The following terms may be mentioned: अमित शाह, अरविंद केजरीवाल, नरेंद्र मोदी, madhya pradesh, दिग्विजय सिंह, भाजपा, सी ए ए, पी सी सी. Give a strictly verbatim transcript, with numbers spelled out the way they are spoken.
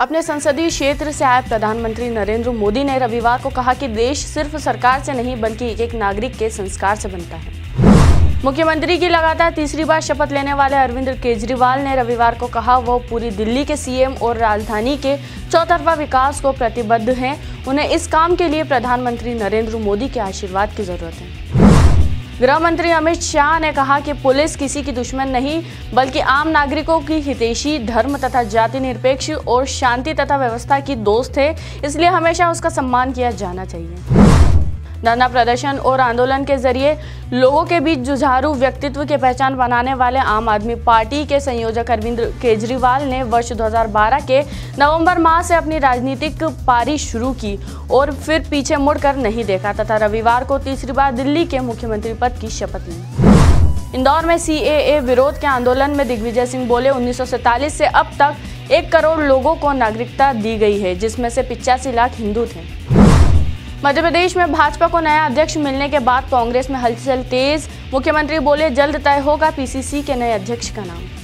अपने संसदीय क्षेत्र से आए प्रधानमंत्री नरेंद्र मोदी ने रविवार को कहा कि देश सिर्फ सरकार से नहीं बल्कि एक एक नागरिक के संस्कार से बनता है। मुख्यमंत्री की लगातार तीसरी बार शपथ लेने वाले अरविंद केजरीवाल ने रविवार को कहा वो पूरी दिल्ली के सीएम और राजधानी के चौतरफा विकास को प्रतिबद्ध हैं। उन्हें इस काम के लिए प्रधानमंत्री नरेंद्र मोदी के आशीर्वाद की जरूरत है। गृह मंत्री अमित शाह ने कहा कि पुलिस किसी की दुश्मन नहीं बल्कि आम नागरिकों की हितैषी, धर्म तथा जाति निरपेक्ष और शांति तथा व्यवस्था की दोस्त है, इसलिए हमेशा उसका सम्मान किया जाना चाहिए। धरना प्रदर्शन और आंदोलन के जरिए लोगों के बीच जुझारू व्यक्तित्व की पहचान बनाने वाले आम आदमी पार्टी के संयोजक अरविंद केजरीवाल ने वर्ष दो हज़ार बारह के नवंबर माह से अपनी राजनीतिक पारी शुरू की और फिर पीछे मुड़कर नहीं देखा तथा रविवार को तीसरी बार दिल्ली के मुख्यमंत्री पद की शपथ ली। इंदौर में सी ए ए विरोध के आंदोलन में दिग्विजय सिंह बोले, उन्नीस सौ सैंतालीस से अब तक एक करोड़ लोगों को नागरिकता दी गई है, जिसमें से पिचासी लाख हिंदू थे। मध्य प्रदेश में भाजपा को नया अध्यक्ष मिलने के बाद कांग्रेस में हलचल तेज, मुख्यमंत्री बोले जल्द तय होगा पी सी सी के नए अध्यक्ष का नाम।